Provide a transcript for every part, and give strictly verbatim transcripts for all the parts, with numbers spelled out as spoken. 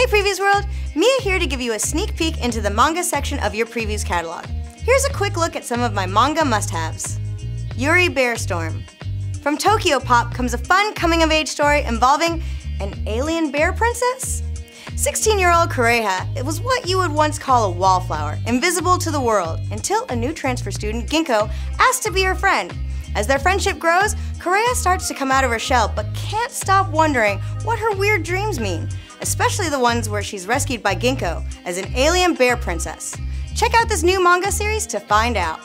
Hey Previews World, Mia here to give you a sneak peek into the manga section of your previews catalog. Here's a quick look at some of my manga must-haves. Yuri Bear Storm. From Tokyo Pop comes a fun coming-of-age story involving an alien bear princess? sixteen-year-old Kureha, it was what you would once call a wallflower, invisible to the world, until a new transfer student, Ginko, asks to be her friend. As their friendship grows, Kureha starts to come out of her shell, but can't stop wondering what her weird dreams mean, especially the ones where she's rescued by Ginko as an alien bear princess. Check out this new manga series to find out.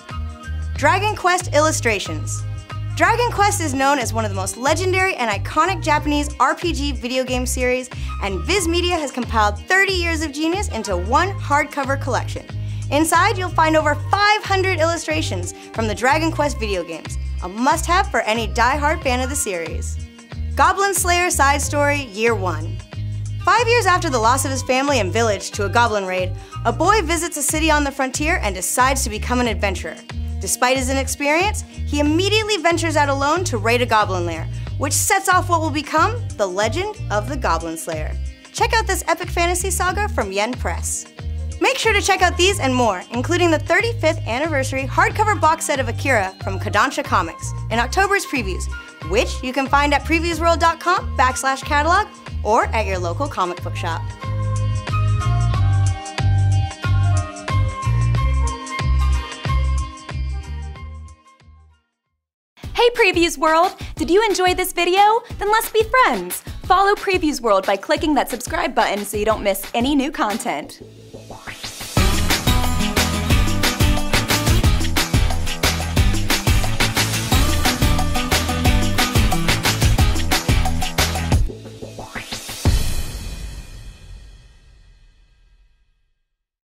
Dragon Quest Illustrations. Dragon Quest is known as one of the most legendary and iconic Japanese R P G video game series, and Viz Media has compiled thirty years of genius into one hardcover collection. Inside, you'll find over five hundred illustrations from the Dragon Quest video games, a must-have for any die-hard fan of the series. Goblin Slayer Side Story, Year One. Five years after the loss of his family and village to a goblin raid, a boy visits a city on the frontier and decides to become an adventurer. Despite his inexperience, he immediately ventures out alone to raid a goblin lair, which sets off what will become the legend of the Goblin Slayer. Check out this epic fantasy saga from Yen Press. Make sure to check out these and more, including the thirty-fifth anniversary hardcover box set of Akira from Kodansha Comics in October's previews, which you can find at previews world dot com backslash catalog or at your local comic book shop. Hey Previews World! Did you enjoy this video? Then let's be friends! Follow Previews World by clicking that subscribe button so you don't miss any new content.